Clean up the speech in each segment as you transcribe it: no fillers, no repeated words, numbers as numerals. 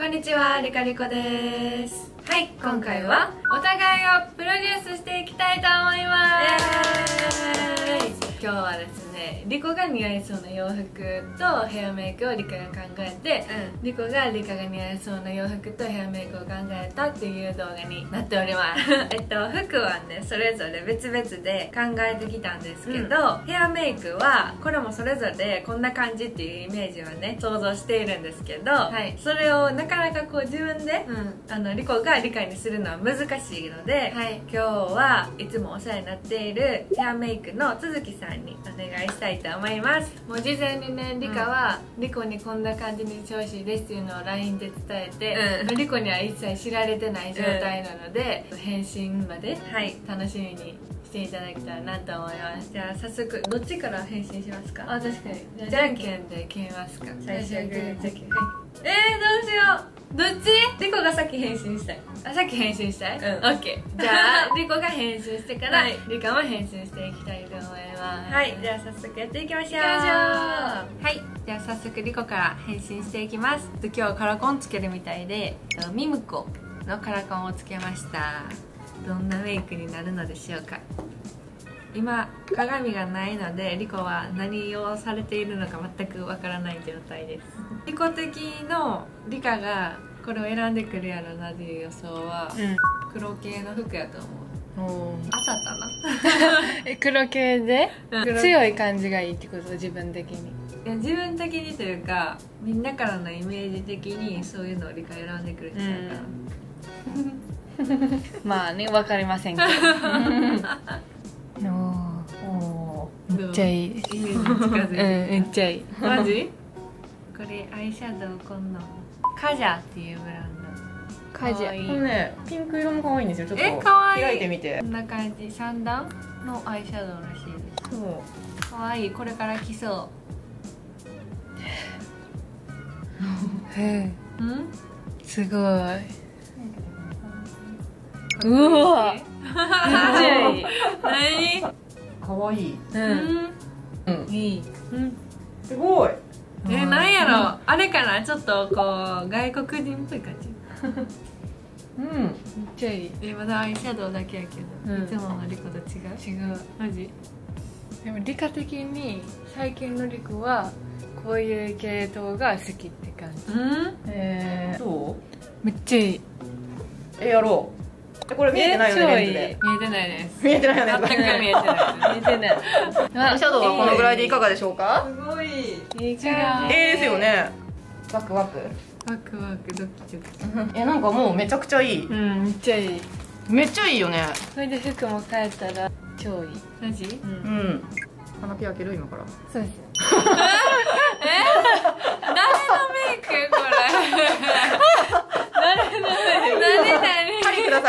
こんにちは、リカリコです。はい、今回はお互いをプロデュースしていきたいと思います。今日はですね、リコが似合いそうな洋服とヘアメイクをリカが考えて、リカが似合いそうな洋服とヘアメイクを考えたっていう動画になっております服はね、それぞれ別々で考えてきたんですけど、ヘアメイクはこれもそれぞれこんな感じっていうイメージはね、想像しているんですけど、それをなかなかこう自分で、リコが理解にするのは難しいので、今日はいつもお世話になっているヘアメイクの都築さんにお願いしたいと思います。もう事前にね、リカはリコにこんな感じにしてほしいですっていうのを LINE で伝えて、リコには一切知られてない状態なので、返信まで楽しみにしていただけたらなと思います。じゃあ早速、どっちから返信しますか？あ、確かにじゃんけんで決めますか。最初はグーチョキ。どうしよう、どっち？リコが先返信したい。あ、さっき返信したい。OK。じゃあリコが返信してからリカも返信していきたいと思います。はい、じゃあ早速やっていきましょう。じゃあ早速リコから返信していきます。今日はカラコンつけるみたいで、ミムコのカラコンをつけました。どんなメイクになるのでしょうか。今鏡がないので、リコは何をされているのか全くわからない状態です。リコ的のリカがこれを選んでくるやろなっていう予想は、黒系の服やと思う。当たったな黒系で強い感じがいいってこと？自分的に。いや、自分的にというか、みんなからのイメージ的にそういうのをリカ選んでくるんじゃないかなまあね、分かりませんけどめっちゃいい。めっちゃいい。マジ？これアイシャドウ、こんなカジャっていうブランド。カジャ、これね、ピンク色も可愛いんですよ。ちょっと開いてみて。こんな感じ、3段のアイシャドウらしいです。そう、可愛い。これから来そう。すごい。うわ、かわいい。いい。すごい。なんやろ、あれかな、ちょっとこう外国人っぽい感じ。めっちゃいい。まだアイシャドウだけやけど、いつものリコと違う。違う。マジ？でもリカ的に最近のリコはこういう系統が好きって感じ。そう、めっちゃいい。やろう。これ見えてないよね、レンズで。見えてないです。見えてないよね。全く見えてない。見えてない。アイシャドウはこのぐらいでいかがでしょうか？すごい。いい感じ。ですよね。ワクワク。ワクワクドキドキ。なんかもうめちゃくちゃいい。めっちゃいい。めっちゃいいよね。それで服も変えたら超いい。マジ？鼻毛開ける今から。そうですよ。誰のメイクこれ？誰のメイク？何？針安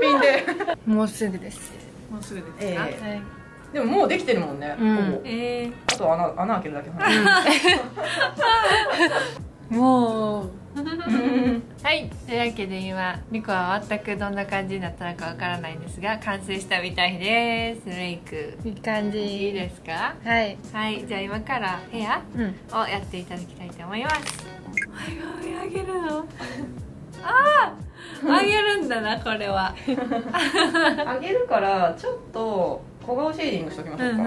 品でもうすぐです。もうすぐですか？でももうできてるもんね。あと穴開けるだけ。もうはい、というわけで今リコは全くどんな感じになったのかわからないんですが、完成したみたいです。メイクいい感じ。いいですか？はい、じゃあ今からヘアをやっていただきたいと思います。前髪上げるの？あげるんだな、これは。あげるから、ちょっと小顔シェーディングしときましょうか。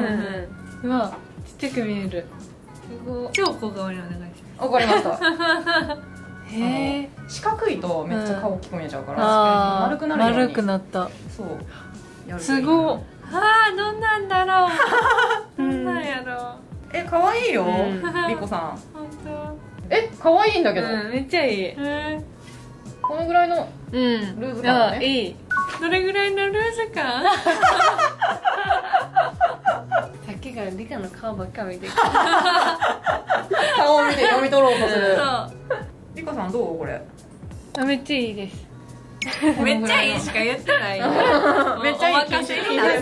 うわ、ちっちゃく見える。すごい。超小顔にお願いします。わかりました。四角いとめっちゃ顔大きく見えちゃうから、丸くなるように。丸くなった。そう。すごい。どんなんだろう。どんなんやろう。可愛いよ、リコさん。本当。可愛いんだけど。めっちゃいい。このぐらいのルーズ感ね。いい。どれぐらいのルーズ感？さっきからリカの顔ばっか見てきた。顔を見て読み取ろうとする。リカさんどうこれ？めっちゃいいです。めっちゃいいしか言ってないよ。めっちゃいい。お任せになる。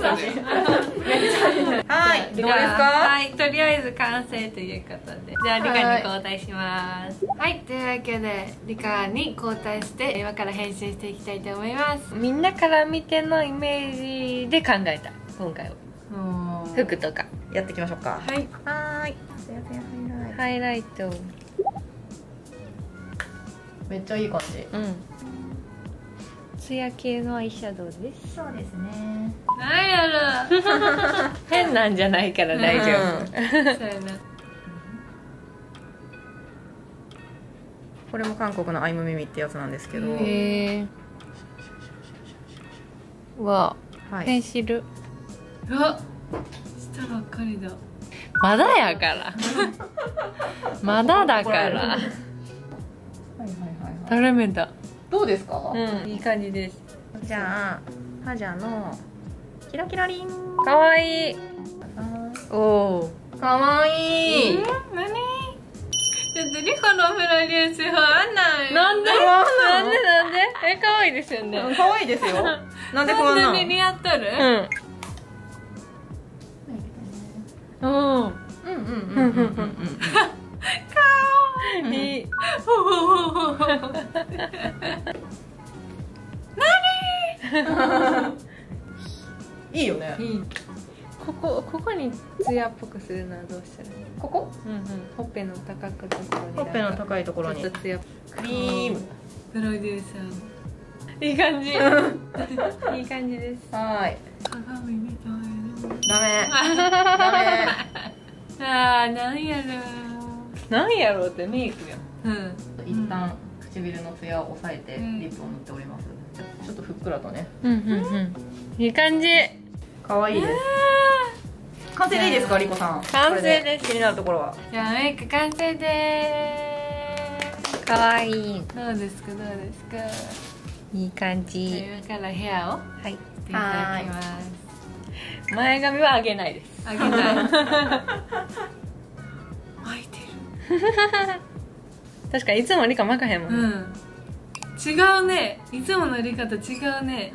はい。どうですか？はい。とりあえず完成ということで、じゃあリカに交代します。はい。というわけでリカに交代して今から編集していきたいと思います。みんなから見てのイメージで考えた今回は。服とかやっていきましょうか。はい。ハイライト。めっちゃいい感じ。ツヤ系のアイシャドウです。そうですね。なんやろ変なんじゃないから大丈夫。そうやな。これも韓国のアイムミミってやつなんですけど、わあ、ペンシル。うわ、したばっかりだ。まだやからまだだから。垂れ目だ。どうですか？いい感じです。じゃあパジャのキラキラリン。かわいい。おお、かわいい。何？ちょっとリコのフラリウスは合わない。なんで？え、可愛いですよね。可愛いですよ。なんでこんなに似合っとる？いいよね。ここにツヤっぽくするのはどうしたらいい？ここ？ほっぺの高くところに。ほっぺの高いところに。クリーム。プロデューサー。いい感じ。いい感じです。はい。鏡みたい。ダメ。ああ、なんやろ。なんやろってメイクや。一旦唇のツヤを抑えてリップを塗っております。ちょっとふっくらとね。いい感じ。可愛いです。完成でいいですか、リコさん。完成です。気になるところは。じゃあメイク完成です。可愛い。どうですか。いい感じ。今からヘアをはいしていただきます。前髪は上げないです。上げない。巻いてる。確かにいつもリカ巻かへんもん。違うね。いつものリカと違うね。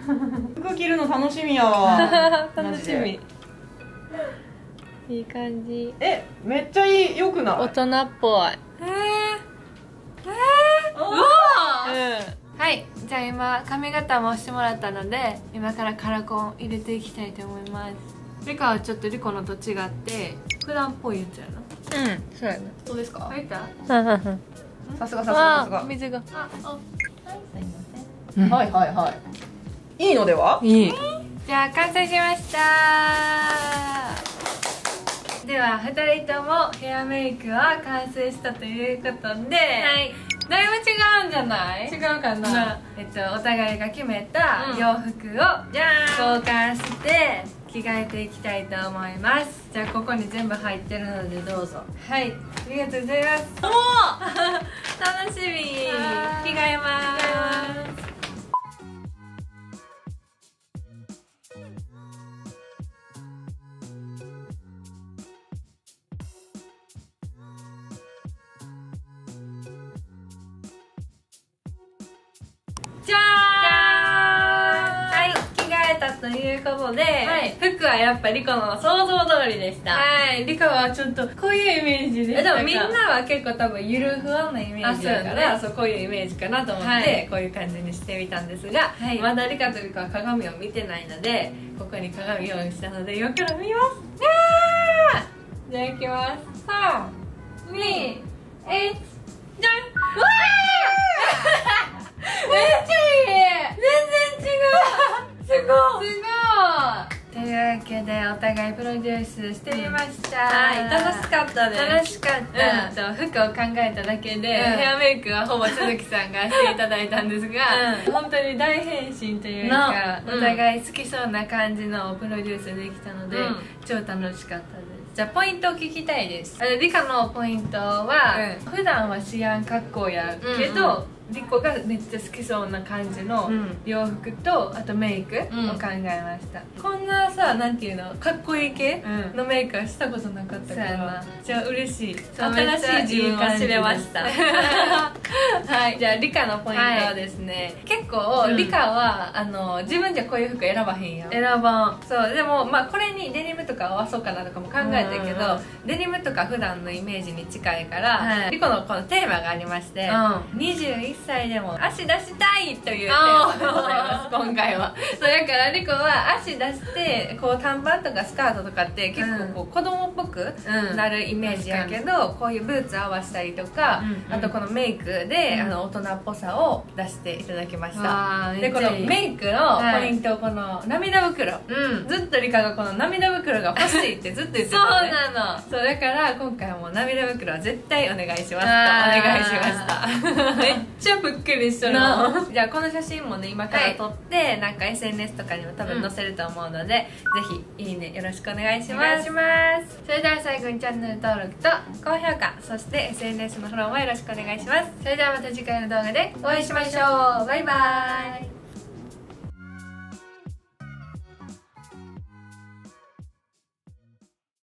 服着るの楽しみやわ。楽しみ。いい感じ。え、めっちゃいい。よくない？大人っぽい。はい。じゃあ今髪型もしてもらったので、今からカラコン入れていきたいと思います。リカはちょっとリコのと違って普段っぽいやつやな。そうやな。どうですか？入った？さすが。水が。はい。いいのでは？いい。じゃあ完成しました。では2人ともヘアメイクは完成したということで、だいぶ違うんじゃない？違うかな。お互いが決めた洋服を交換して着替えていきたいと思います。じゃあここに全部入ってるのでどうぞ。はい、ありがとうございます。お楽しみ。着替えます。ということで、服はやっぱりリコの想像通りでした。はい、リコはちょっとこういうイメージでしたか。でもみんなは結構多分ゆるふわなイメージだから、そうこういうイメージかなと思ってこういう感じにしてみたんですが、まだリカとリコは鏡を見てないので、ここに鏡を用意したのでよく見ます。じゃあいきます。3、2、1、じゃん。わー！めっちゃいい。全然違う。すごい。というわけでお互いプロデュースしてみました。楽しかったです。楽しかった。服を考えただけでヘアメイクはほぼ鈴木さんがしていただいたんですが、本当に大変身というかお互い好きそうな感じのプロデュースできたので超楽しかったです。じゃあポイントを聞きたいです。リカのポイントは普段はシアン格好やけど。リコがめっちゃ好きそうな感じの洋服とあとメイクを考えました。こんなさ、なんていうの、かっこいい系のメイクはしたことなかったから、じゃあ嬉しい。新しい自分を知れました。はい、じゃあリカのポイントはですね、結構リカは自分じゃこういう服選ばへんやん。選ばん。そう、でもまあこれにデニムとか合わそうかなとかも考えたけど、デニムとか普段のイメージに近いから、リコのこのテーマがありまして、21 1歳でも足出したいというテーマでございます今回は。そうだからリコは足出してこう短パンとかスカートとかって結構こう子供っぽくなるイメージやけど、こういうブーツ合わせたりとか、あとこのメイクで大人っぽさを出していただきました。でこのメイクのポイント、この涙袋、ずっとリカがこの涙袋が欲しいってずっと言ってた。そうなの。そうだから今回はもう涙袋は絶対お願いしますとお願いしました。めっちゃぷっくりしとるの。じゃあこの写真もね今から撮ってなんか SNS とかにも多分載せると思うので、ぜひいいねよろしくお願いします。お願いします。それでは最後にチャンネル登録と高評価、そして SNS のフォローもよろしくお願いします。それではまた次回の動画でお会いしましょう。バイバーイ。